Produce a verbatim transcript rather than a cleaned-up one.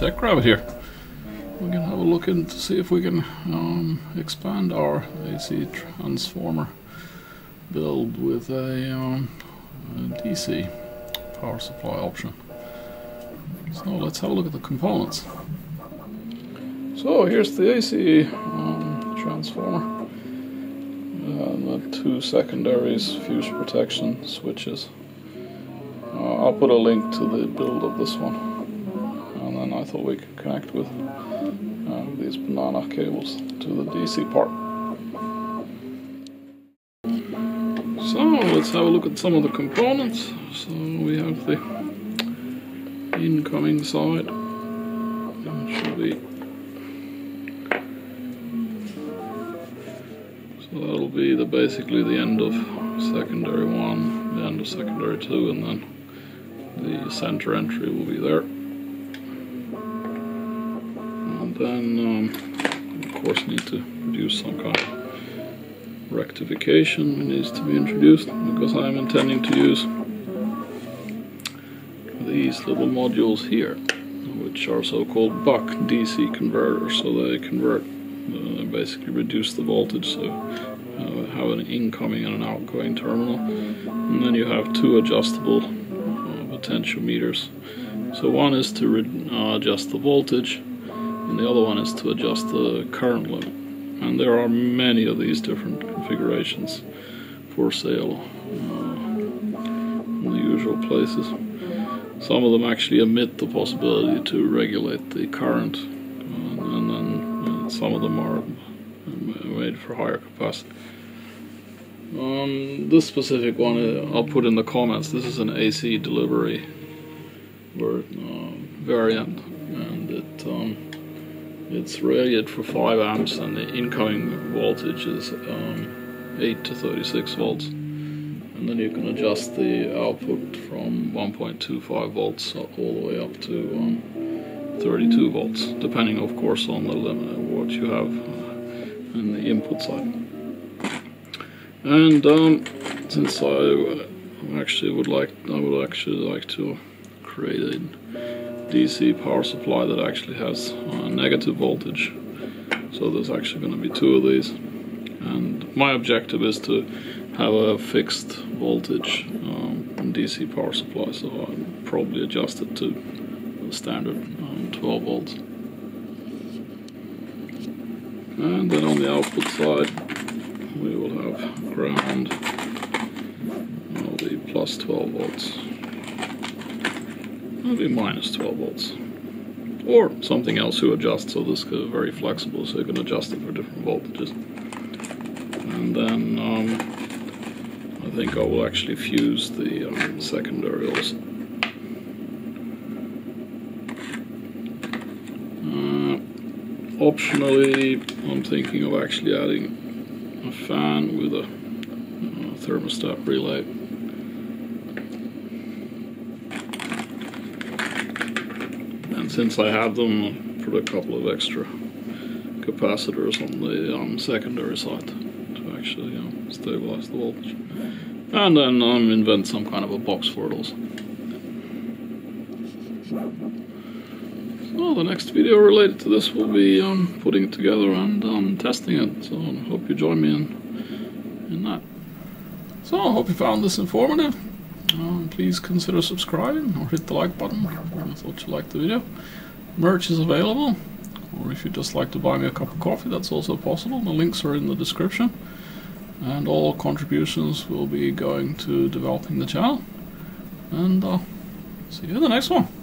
tech rabbit here. We can have a look in to see if we can um, expand our A C transformer build with a, um, a D C power supply option. So let's have a look at the components. So here's the A C um, transformer, and the two secondaries, fuse protection switches. Uh, I'll put a link to the build of this one, and then I thought we could connect with uh, these banana cables to the D C part. So let's have a look at some of the components. So we have the incoming side, that should be, so that'll be the basically the end of secondary one, the end of secondary two, and then the center entry will be there. And then, um, of course, need to produce some kind of rectification needs to be introduced, because I am intending to use these little modules here, which are so-called buck D C converters. So they convert, uh, basically reduce the voltage, so uh, have an incoming and an outgoing terminal, and then you have two adjustable uh, potentiometers. So one is to re uh, adjust the voltage, and the other one is to adjust the current limit. And there are many of these different configurations for sale uh, in the usual places. Some of them actually omit the possibility to regulate the current, uh, and then uh, some of them are made for higher capacity. Um, this specific one uh, I'll put in the comments. This is an A C delivery uh, variant, and it um, it's rated for five amps, and the incoming voltage is um, eight to thirty-six volts. And then you can adjust the output from one point two five volts all the way up to um, thirty-two volts, depending, of course, on the limit of what you have uh, in the input side. And um, since I actually would like, I would actually like to create a D C power supply that actually has uh, negative voltage, so there's actually going to be two of these. And my objective is to have a fixed voltage um, in D C power supply, so I'll probably adjust it to the standard um, twelve volts. And then on the output side, we will have ground, and it'll be plus twelve volts, it'll be minus twelve volts, or something else who adjusts. So this is very flexible, so you can adjust it for different voltages. And then um, I think I will actually fuse the um, secondary also. Uh, optionally, I'm thinking of actually adding a fan with a uh, thermostat relay. And since I have them, I'll put a couple of extra capacitors on the um, secondary side to actually um, stabilize the voltage. And then um, invent some kind of a box for it also. So the next video related to this will be um, putting it together and um, testing it. So I hope you join me in, in that. So I hope you found this informative. Um, please consider subscribing or hit the like button if you thought you liked the video. Merch is available, or if you'd just like to buy me a cup of coffee, that's also possible. The links are in the description. And all contributions will be going to developing the channel. And I'll uh, see you in the next one.